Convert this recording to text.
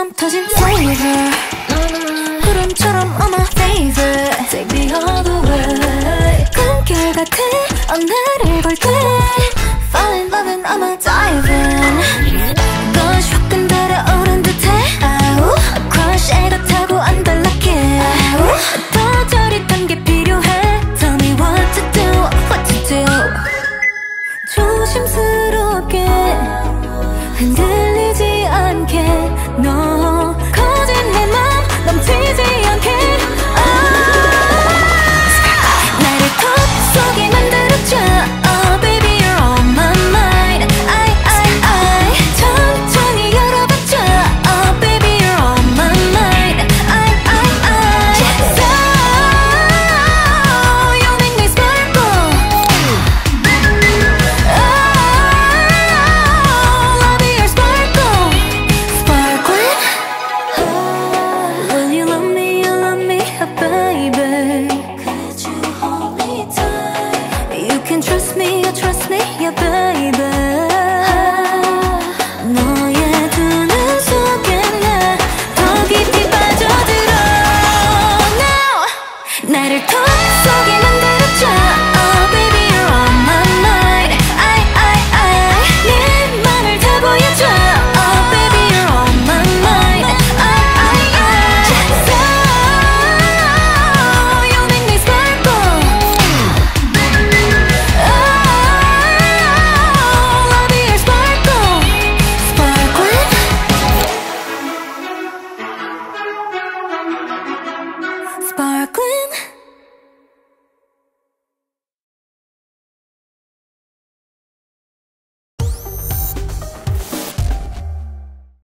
처럼 터진 flavor 구름처럼 on my favorite Take me all the way 한결같아 오늘을 볼 때 Fall in love and I'm a diving Gosh 화끈 달아오른 듯해 아우 Crush 애 같다고 안 달락해 아우 더 저릿한 게 필요해 Tell me what to do, what to do 조심스럽게 흔들리지 않게 너 거진 내 맘 넘치지 않게 oh. 나를 꿈속에 만들어줘 oh, Baby you're on my mind I 천천히 열어봐줘 oh, Baby you're on my mind I So you make me sparkle Sparkling